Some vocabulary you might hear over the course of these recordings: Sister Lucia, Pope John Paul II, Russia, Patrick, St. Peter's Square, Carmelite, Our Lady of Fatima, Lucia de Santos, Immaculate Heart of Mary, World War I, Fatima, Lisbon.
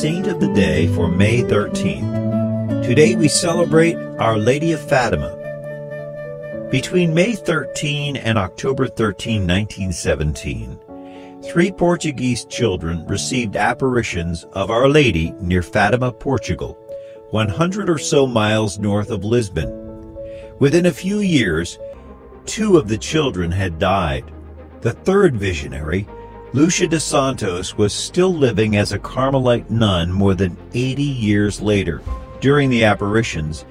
Saint of the Day for May 13th. Today we celebrate Our Lady of Fatima. Between May 13 and October 13, 1917, 3 Portuguese children received apparitions of Our Lady near Fatima, Portugal, 100 or so miles north of Lisbon. Within a few years, 2 of the children had died. The third visionary, Lucia de Santos, was still living as a Carmelite nun more than 80 years later. During the apparitions,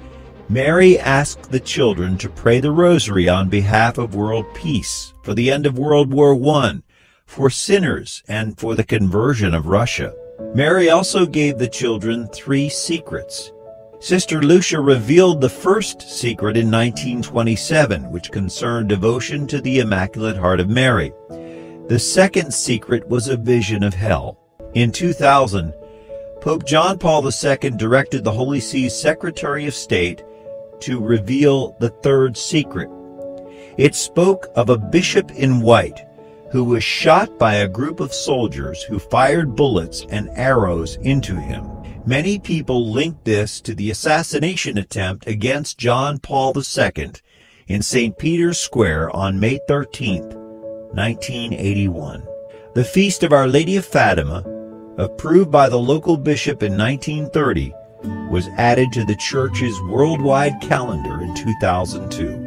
Mary asked the children to pray the rosary on behalf of world peace, for the end of World War I, for sinners, and for the conversion of Russia. Mary also gave the children 3 secrets. Sister Lucia revealed the first secret in 1927, which concerned devotion to the Immaculate Heart of Mary. The second secret was a vision of hell. In 2000, Pope John Paul II directed the Holy See's Secretary of State to reveal the third secret. It spoke of a bishop in white who was shot by a group of soldiers who fired bullets and arrows into him. Many people linked this to the assassination attempt against John Paul II in St. Peter's Square on May 13th. 1981. The Feast of Our Lady of Fatima, approved by the local bishop in 1930, was added to the Church's worldwide calendar in 2002.